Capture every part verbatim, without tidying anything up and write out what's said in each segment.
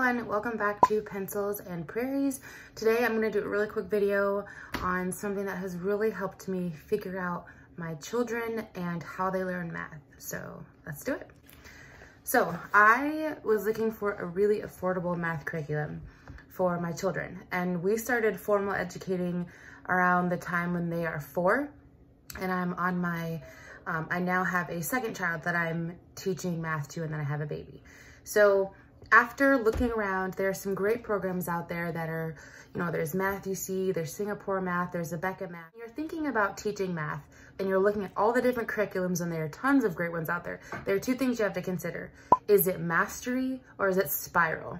everyone, welcome back to Pencils and Prairies. Today I'm going to do a really quick video on something that has really helped me figure out my children and how they learn math. So let's do it. So I was looking for a really affordable math curriculum for my children, and we started formal educating around the time when they are four, and I'm on my Um, I now have a second child that I'm teaching math to, and then I have a baby. So after looking around, there are some great programs out there that are, you know, there's Math U See, there's Singapore Math, there's Abeka Math. When you're thinking about teaching math and you're looking at all the different curriculums, and there are tons of great ones out there, there are two things you have to consider. Is it mastery or is it spiral?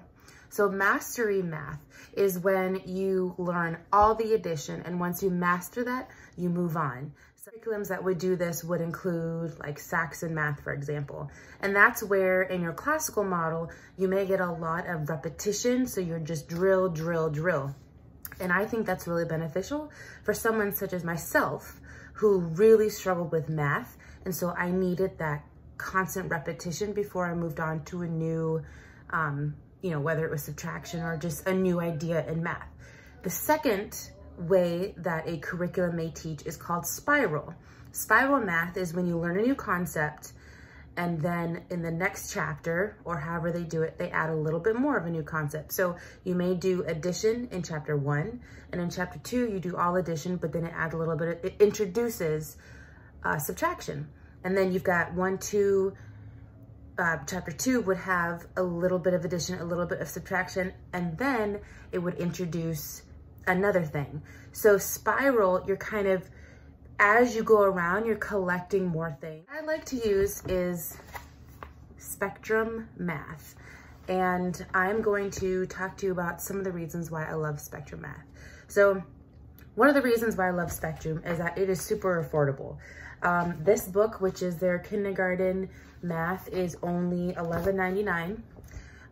So mastery math is when you learn all the addition, and once you master that, you move on. Curriculums that would do this would include like Saxon math, for example, and that's where in your classical model you may get a lot of repetition, so you're just drill drill drill. And I think that's really beneficial for someone such as myself who really struggled with math, and so I needed that constant repetition before I moved on to a new um you know, whether it was subtraction or just a new idea in math. The second way that a curriculum may teach is called spiral. Spiral math is when you learn a new concept, and then in the next chapter, or however they do it, they add a little bit more of a new concept. So you may do addition in chapter one, and in chapter two you do all addition, but then it adds a little bit of, it introduces uh, subtraction, and then you've got one, two. Uh, chapter two would have a little bit of addition, a little bit of subtraction, and then it would introduce another thing. So spiral, you're kind of, as you go around, you're collecting more things. I like to use is Spectrum Math, and I'm going to talk to you about some of the reasons why I love Spectrum Math. So one of the reasons why I love Spectrum is that it is super affordable. Um, this book, which is their kindergarten math, is only eleven ninety-nine.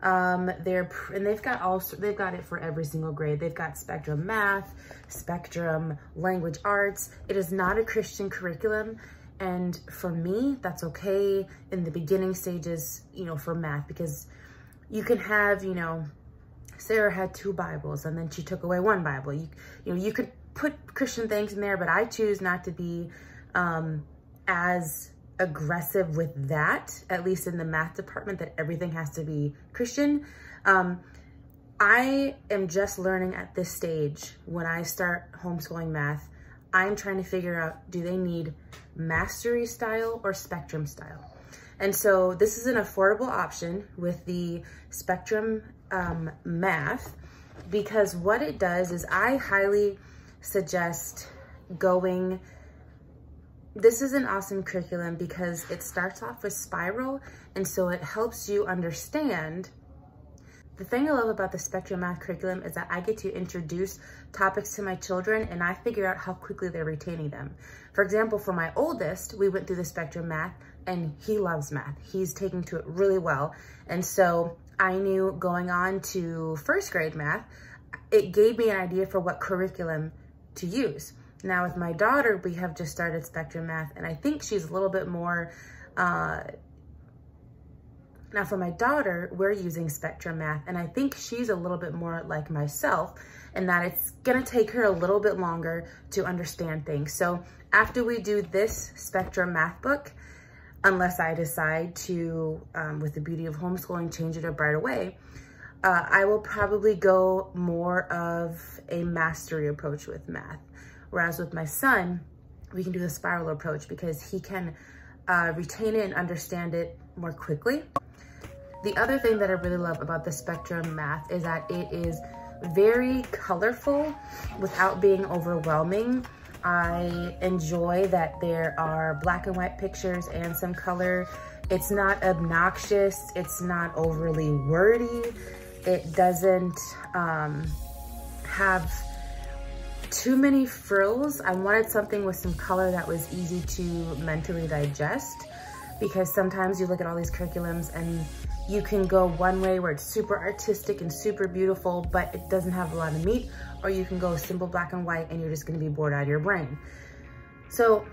Um, they're and they've got all they've got it for every single grade. They've got Spectrum Math, Spectrum Language Arts. It is not a Christian curriculum, and for me, that's okay in the beginning stages, you know, for math, because you can have, you know, Sarah had two Bibles and then she took away one Bible. You you know, you could put Christian things in there, but I choose not to be um, as aggressive with that, at least in the math department, that everything has to be Christian. Um, I am just learning at this stage when I start homeschooling math. I'm trying to figure out, do they need mastery style or Spectrum style? And so this is an affordable option with the Spectrum um, Math, because what it does is I highly suggest going. This is an awesome curriculum because it starts off with spiral, and so it helps you understand. The thing I love about the Spectrum Math curriculum is that I get to introduce topics to my children, and I figure out how quickly they're retaining them. For example, for my oldest, we went through the Spectrum Math, and he loves math. He's taking to it really well. And so I knew going on to first grade math, it gave me an idea for what curriculum to use. Now with my daughter, we have just started Spectrum Math, and I think she's a little bit more, uh, now for my daughter, we're using Spectrum Math, and I think she's a little bit more like myself, in that it's gonna take her a little bit longer to understand things. So after we do this Spectrum Math book, unless I decide to, um, with the beauty of homeschooling, change it up right away, uh, I will probably go more of a mastery approach with math. Whereas with my son, we can do the spiral approach because he can uh, retain it and understand it more quickly. The other thing that I really love about the Spectrum Math is that it is very colorful without being overwhelming. I enjoy that there are black and white pictures and some color. It's not obnoxious. It's not overly wordy. It doesn't um, have too many frills. I wanted something with some color that was easy to mentally digest, because sometimes you look at all these curriculums and you can go one way where it's super artistic and super beautiful, but it doesn't have a lot of meat, or you can go simple black and white and you're just going to be bored out of your brain. So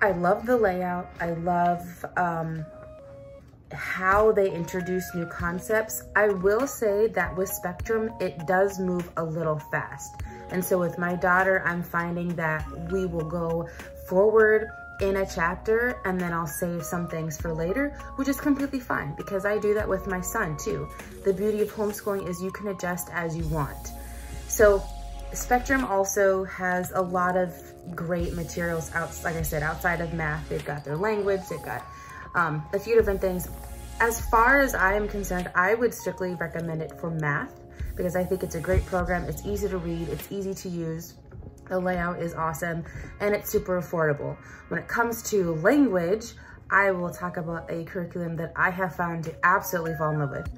I love the layout. I love um, how they introduce new concepts. I will say that with Spectrum, it does move a little fast. And so with my daughter, I'm finding that we will go forward in a chapter and then I'll save some things for later, which is completely fine because I do that with my son too. The beauty of homeschooling is you can adjust as you want. So Spectrum also has a lot of great materials out, like I said, outside of math. They've got their language, they've got Um, a few different things. As far as I am concerned, I would strictly recommend it for math because I think it's a great program. It's easy to read, it's easy to use, the layout is awesome, and it's super affordable. When it comes to language, I will talk about a curriculum that I have found to absolutely fall in love with.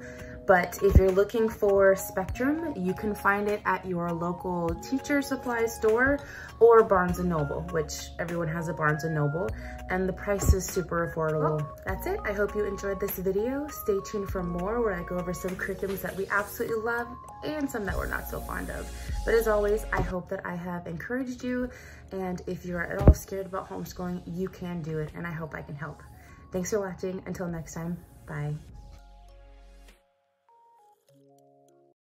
But if you're looking for Spectrum, you can find it at your local teacher supply store or Barnes and Noble, which everyone has a Barnes and Noble, and the price is super affordable. Well, that's it. I hope you enjoyed this video. Stay tuned for more where I go over some curriculums that we absolutely love and some that we're not so fond of. But as always, I hope that I have encouraged you, and if you're at all scared about homeschooling, you can do it, and I hope I can help. Thanks for watching. Until next time, bye.